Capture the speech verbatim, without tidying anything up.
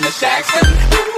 Miss Jackson.